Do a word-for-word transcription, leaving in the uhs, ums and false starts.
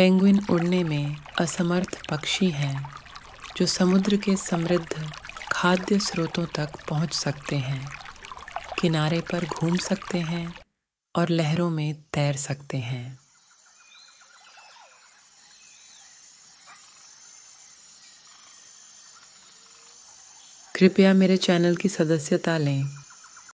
Penguin उड़ने में असमर्थ पक्षी हैं जो समुद्र के समृद्ध खाद्य स्रोतों तक पहुंच सकते हैं, किनारे पर घूम सकते हैं और लहरों में तैर सकते हैं। कृपया मेरे चैनल की सदस्यता लें।